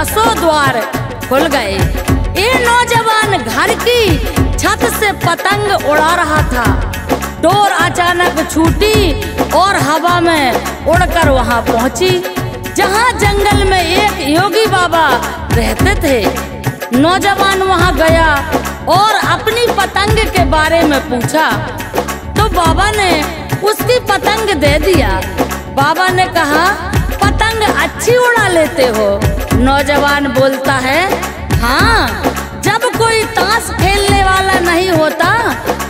दसों द्वार खुल गए। ये नौजवान घर की छत से पतंग उड़ा रहा था, डोर अचानक छूटी और हवा में उड़कर वहां पहुंची जहां जंगल में एक योगी बाबा रहते थे। नौजवान वहां गया और अपनी पतंग के बारे में पूछा तो बाबा ने उसकी पतंग दे दिया। बाबा ने कहा, पतंग अच्छी उड़ा लेते हो। नौजवान बोलता है, हाँ, जब कोई ताश खेलने वाला नहीं होता,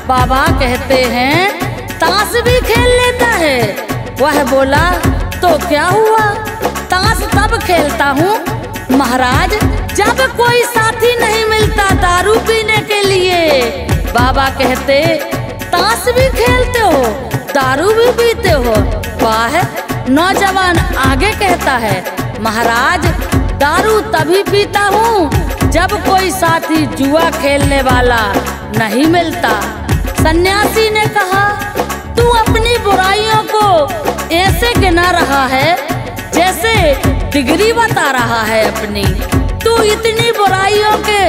बाबा कहते हैं ताश भी खेल लेता है। वह बोला, तो क्या हुआ, ताश तब खेलता हूँ महाराज जब कोई साथी नहीं मिलता दारू पीने के लिए। बाबा कहते, ताश भी खेलते हो, दारू भी पीते हो, वाह। नौजवान आगे कहता है, महाराज दारू तभी पीता हूँ जब कोई साथी जुआ खेलने वाला नहीं मिलता। सन्यासी ने कहा, तू अपनी बुराइयों को ऐसे गिना रहा है जैसे डिग्री बता रहा है अपनी। तू इतनी बुराइयों के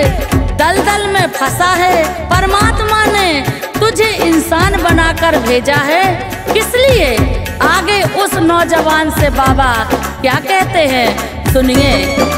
दलदल में फंसा है, परमात्मा ने तुझे इंसान बनाकर भेजा है, किस लिए? आगे उस नौजवान से बाबा क्या कहते हैं, सुनिए।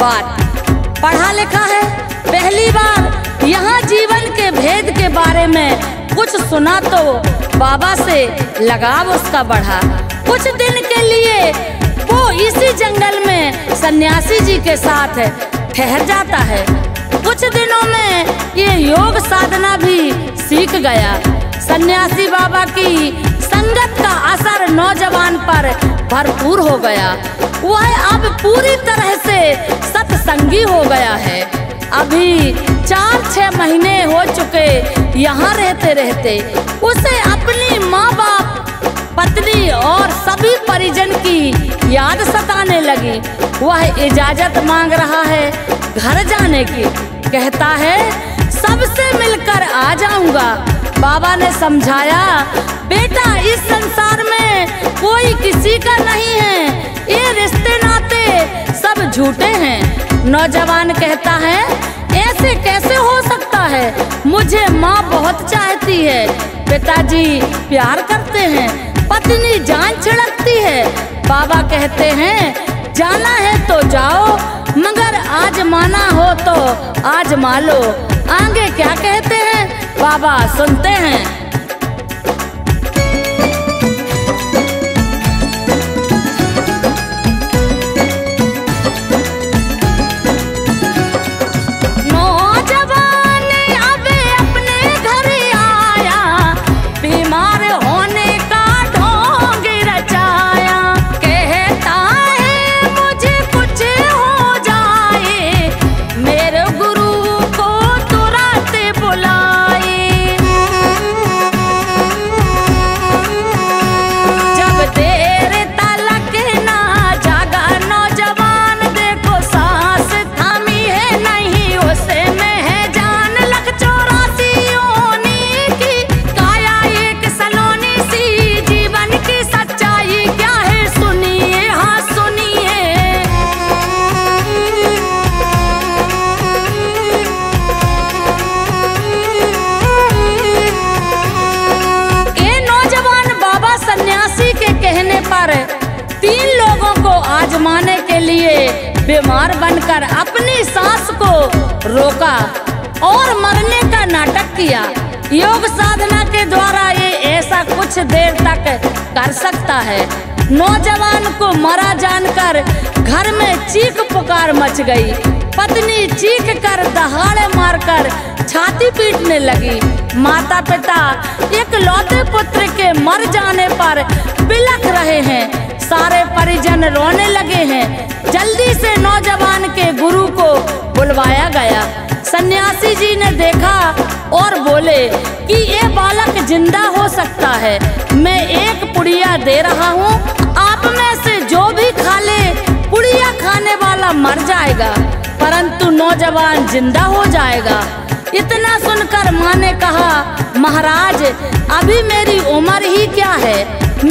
बात पढ़ा लिखा है, पहली बार यहाँ जीवन के भेद के बारे में कुछ सुना तो बाबा से लगाव उसका बढ़ा। कुछ दिन के लिए वो इसी जंगल में सन्यासी जी के साथ ठहर जाता है। कुछ दिनों में ये योग साधना भी सीख गया। सन्यासी बाबा की संगत का असर नौजवान पर भरपूर हो गया। वह अब पूरी तरह से सत्संगी हो गया है। अभी 4-6 महीने हो चुके यहाँ रहते रहते उसे अपनी माँ बाप, पत्नी और सभी परिजन की याद सताने लगी। वह इजाजत मांग रहा है घर जाने की, कहता है सबसे मिलकर आ जाऊंगा। बाबा ने समझाया, बेटा इस संसार में कोई किसी का नहीं है, ये रिश्ते नाते सब झूठे हैं। नौजवान कहता है, ऐसे कैसे हो सकता है, मुझे माँ बहुत चाहती है, पिताजी प्यार करते हैं, पत्नी जान छिड़कती है। बाबा कहते हैं, जाना है तो जाओ, मगर आजमाना हो तो आजमा लो। आगे क्या कहते हैं बाबा, सुनते हैं। आजमाने के लिए बीमार बनकर अपनी सांस को रोका और मरने का नाटक किया। योग साधना के द्वारा कुछ देर तक कर सकता है। नौजवान को मरा जानकर घर में चीख पुकार मच गई। पत्नी चीख कर दहाड़े मारकर छाती पीटने लगी। माता पिता एकलौते पुत्र के मर जाने पर बिलख रहे हैं। सारे परिजन रोने लगे हैं। जल्दी से नौजवान के गुरु को बुलवाया गया। सन्यासी जी ने देखा और बोले कि ये बालक जिंदा हो सकता है। मैं एक पुड़िया दे रहा हूँ, आप में से जो भी खा ले, पुड़िया खाने वाला मर जाएगा परंतु नौजवान जिंदा हो जाएगा। इतना सुनकर माँ ने कहा, महाराज अभी मेरी उम्र ही क्या है,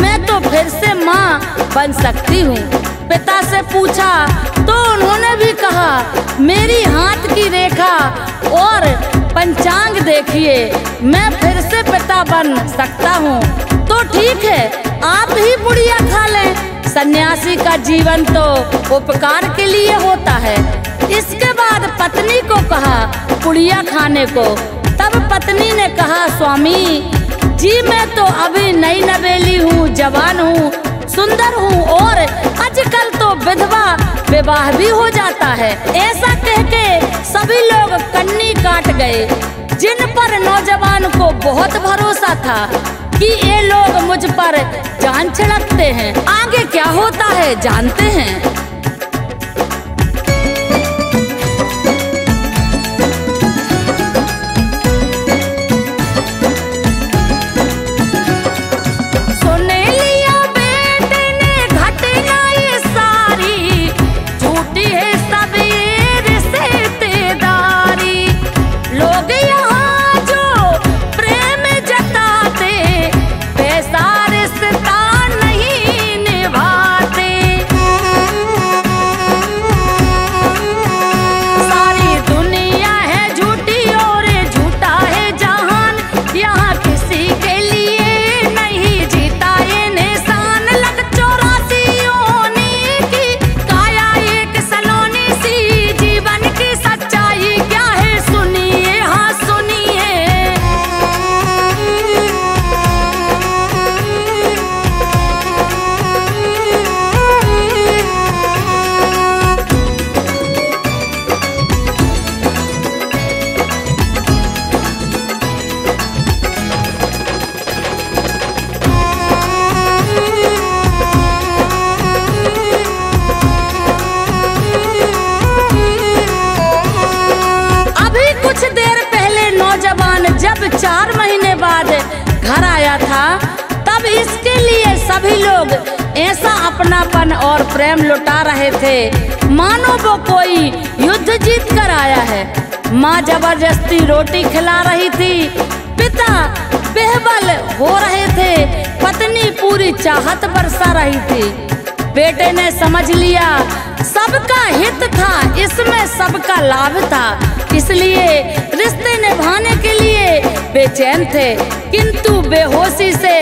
मैं तो फिर से माँ बन सकती हूँ। पिता से पूछा तो उन्होंने भी कहा, मेरी हाथ की रेखा और पंचांग देखिए, मैं फिर से पिता बन सकता हूँ। तो ठीक है, आप ही बुढ़िया खा लें। सन्यासी का जीवन तो उपकार के लिए होता है। इसके बाद पत्नी को कहा बुढ़िया खाने को। तब पत्नी ने कहा, स्वामी जी मैं तो अभी नई नवेली हूँ, जवान हूँ, सुंदर हूँ और आजकल तो विधवा विवाह भी हो जाता है। ऐसा कह के सभी लोग कन्नी काट गए। जिन पर नौजवान को बहुत भरोसा था कि ये लोग मुझ पर जान छिड़कते हैं। आगे क्या होता है जानते हैं। घर आया था तब इसके लिए सभी लोग ऐसा अपनापन और प्रेम लुटा रहे थे मानो वो कोई युद्ध जीत कर आया है। माँ जबरदस्ती रोटी खिला रही थी, पिता बेहबल हो रहे थे, पत्नी पूरी चाहत बरसा रही थी। बेटे ने समझ लिया सबका हित था, इसमें सबका लाभ था, इसलिए रिश्ते निभाने के लिए बेचैन थे। किंतु बेहोशी से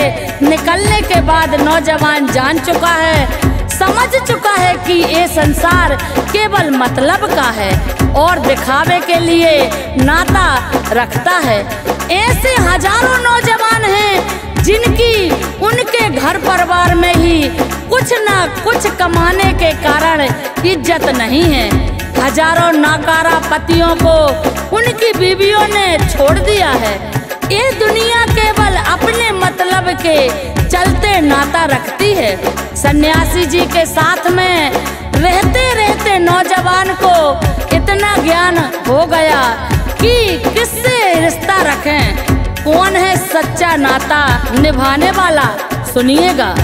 निकलने के बाद नौजवान जान चुका है, समझ चुका है कि ये संसार केवल मतलब का है और दिखावे के लिए नाता रखता है। ऐसे हजारों नौजवान हैं जिनकी उनके घर परिवार में ही कुछ ना कुछ कमाने के कारण इज्जत नहीं है। हजारों नाकारा पतियों को उनकी बीवियों ने छोड़ दिया है। ये दुनिया केवल अपने मतलब के चलते नाता रखती है। सन्यासी जी के साथ में रहते रहते नौजवान को इतना ज्ञान हो गया कि किससे रिश्ता रखें, कौन है सच्चा नाता निभाने वाला। सुनिएगा,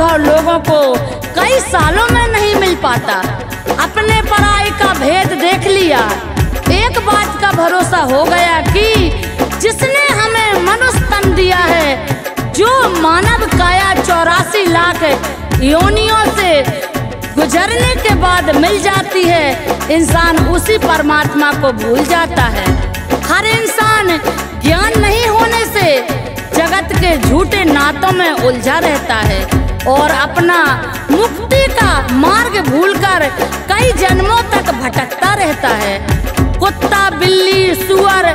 भर लोगों को कई सालों में नहीं मिल पाता। अपने पराई का भेद देख लिया, एक बात का भरोसा हो गया कि जिसने हमें मनुष्य तन दिया है, जो मानव काया 84 लाख योनियों से गुजरने के बाद मिल जाती है, इंसान उसी परमात्मा को भूल जाता है। हर इंसान ज्ञान नहीं होने से जगत के झूठे नातों में उलझा रहता है और अपना मुक्ति का मार्ग भूलकर कई जन्मों तक भटकता रहता है। कुत्ता, बिल्ली, सुअर,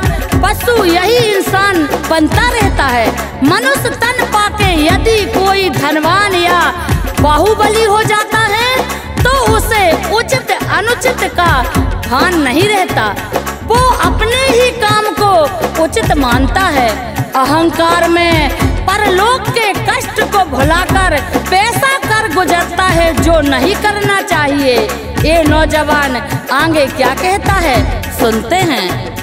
पशु यही इंसान बनता रहता है। मनुष्य तन पाके यदि कोई धनवान या बाहुबली हो जाता है तो उसे उचित अनुचित का भान नहीं रहता, वो अपने ही काम को उचित मानता है। अहंकार में परलोक के कष्ट को भुलाकर पैसा कर गुजरता है जो नहीं करना चाहिए। ये नौजवान आगे क्या कहता है सुनते हैं।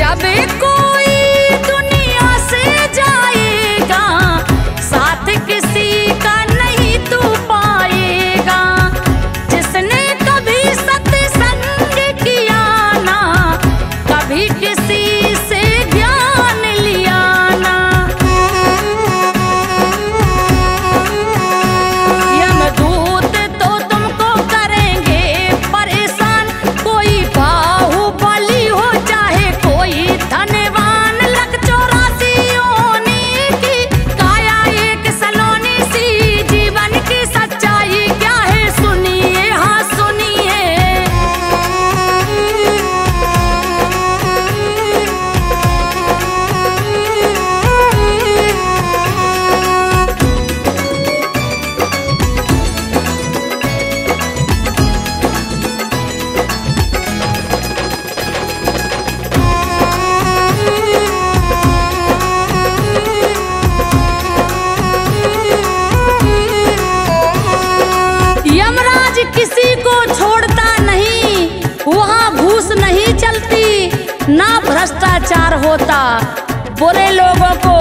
जब कोई दुनिया से जाएगा साथ किसी का नहीं तू पाएगा, जिसने कभी सत्संग किया ना, कभी किसी से ज्ञान लिया ना। यमदूत तो तुमको करेंगे परेशान, कोई बाहुबली हो चाहे कोई धनवान। लख 84 योनि की काया एक सलोनी सी, जीवन की सच्चाई क्या है सुनिए, हाँ सुनिए। यमराज किसी को छोड़ता नहीं, वहाँ घूस नहीं चलती ना भ्रष्टाचार होता। बुरे लोगों को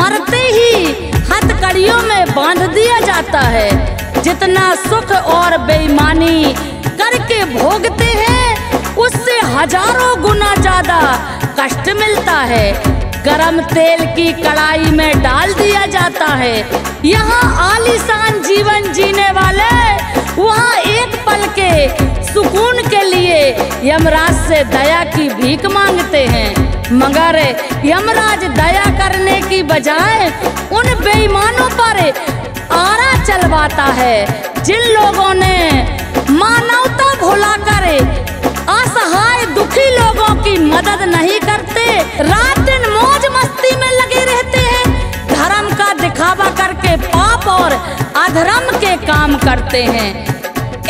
मरते ही हथकड़ियों में बांध दिया जाता है। जितना सुख और बेईमानी करके भोगते हैं उससे हजारों गुना ज्यादा कष्ट मिलता है। गरम तेल की कढ़ाई में डाल दिया जाता है। यहाँ आलीशान जीवन जीने वाले वहाँ एक पल के सुकून के लिए यमराज से दया की भीख मांगते हैं, मगर यमराज दया करने की बजाय उन बेईमानों पर आरा चलवाता है जिन लोगों ने मानवता भुलाकर असहाय दुखी लोगों की मदद नहीं करते, रात दिन मौज मस्ती में लगे रहते हैं, धर्म का दिखावा करके पाप और अधर्म के काम करते हैं।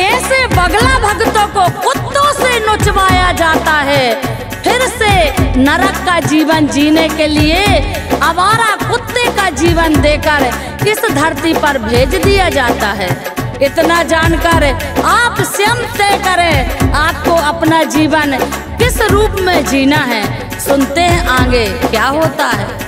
ऐसे बगला भक्तों को कुत्तों से नुचवाया जाता है, फिर से नरक का जीवन जीने के लिए आवारा कुत्ते का जीवन देकर इस धरती पर भेज दिया जाता है। इतना जानकर आप स्वयं तय करें आपको अपना जीवन किस रूप में जीना है। सुनते हैं आगे क्या होता है।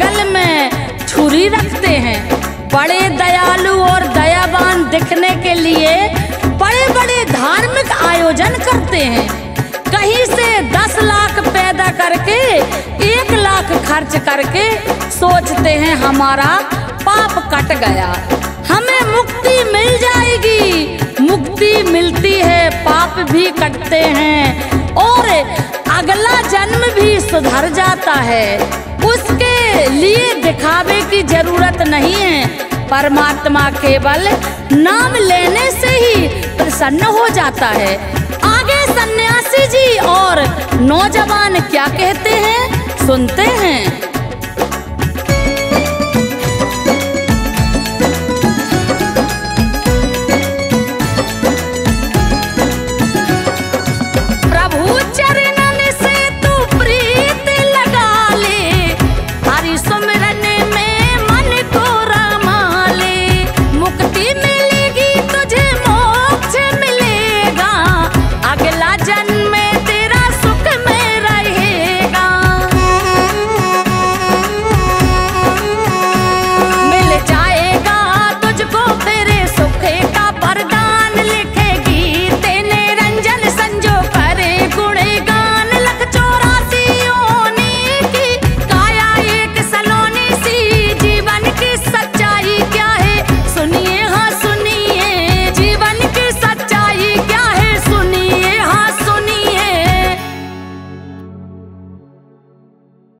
बगल में छुरी रखते हैं। बड़े दयालु और दयावान दिखने के लिए बड़े बड़े धार्मिक आयोजन करते हैं। कहीं से 10 लाख पैदा करके 1 लाख खर्च करके सोचते हैं हमारा पाप कट गया, हमें मुक्ति मिल जाएगी। मुक्ति मिलती है, पाप भी कटते हैं और अगला जन्म भी सुधर जाता है। उसके लिए दिखावे की जरूरत नहीं है, परमात्मा केवल नाम लेने से ही प्रसन्न हो जाता है। आगे सन्यासी जी और नौजवान क्या कहते हैं, सुनते हैं।